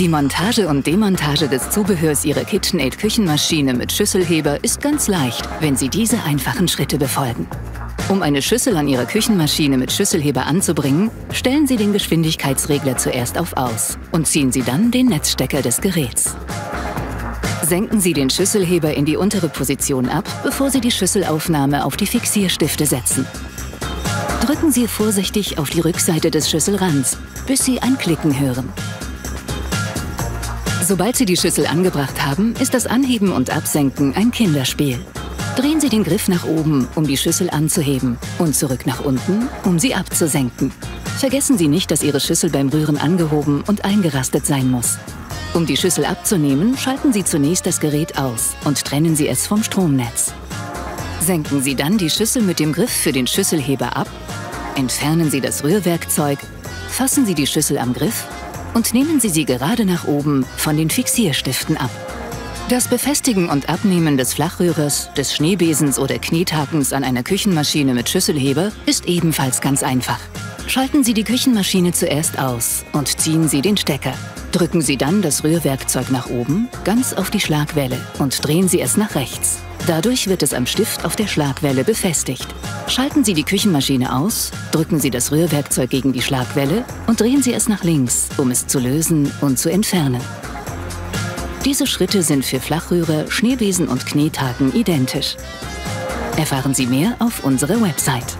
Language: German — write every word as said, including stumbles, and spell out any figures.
Die Montage und Demontage des Zubehörs Ihrer KitchenAid-Küchenmaschine mit Schüsselheber ist ganz leicht, wenn Sie diese einfachen Schritte befolgen. Um eine Schüssel an Ihrer Küchenmaschine mit Schüsselheber anzubringen, stellen Sie den Geschwindigkeitsregler zuerst auf Aus und ziehen Sie dann den Netzstecker des Geräts. Senken Sie den Schüsselheber in die untere Position ab, bevor Sie die Schüsselaufnahme auf die Fixierstifte setzen. Drücken Sie vorsichtig auf die Rückseite des Schüsselrands, bis Sie ein Klicken hören. Sobald Sie die Schüssel angebracht haben, ist das Anheben und Absenken ein Kinderspiel. Drehen Sie den Griff nach oben, um die Schüssel anzuheben, und zurück nach unten, um sie abzusenken. Vergessen Sie nicht, dass Ihre Schüssel beim Rühren angehoben und eingerastet sein muss. Um die Schüssel abzunehmen, schalten Sie zunächst das Gerät aus und trennen Sie es vom Stromnetz. Senken Sie dann die Schüssel mit dem Griff für den Schüsselheber ab, entfernen Sie das Rührwerkzeug, fassen Sie die Schüssel am Griff und nehmen Sie sie gerade nach oben von den Fixierstiften ab. Das Befestigen und Abnehmen des Flachrührers, des Schneebesens oder Knetakens an einer Küchenmaschine mit Schüsselheber ist ebenfalls ganz einfach. Schalten Sie die Küchenmaschine zuerst aus und ziehen Sie den Stecker. Drücken Sie dann das Rührwerkzeug nach oben, ganz auf die Schlagwelle, und drehen Sie es nach rechts. Dadurch wird es am Stift auf der Schlagwelle befestigt. Schalten Sie die Küchenmaschine aus, drücken Sie das Rührwerkzeug gegen die Schlagwelle und drehen Sie es nach links, um es zu lösen und zu entfernen. Diese Schritte sind für Flachrührer, Schneebesen und Knethaken identisch. Erfahren Sie mehr auf unserer Website.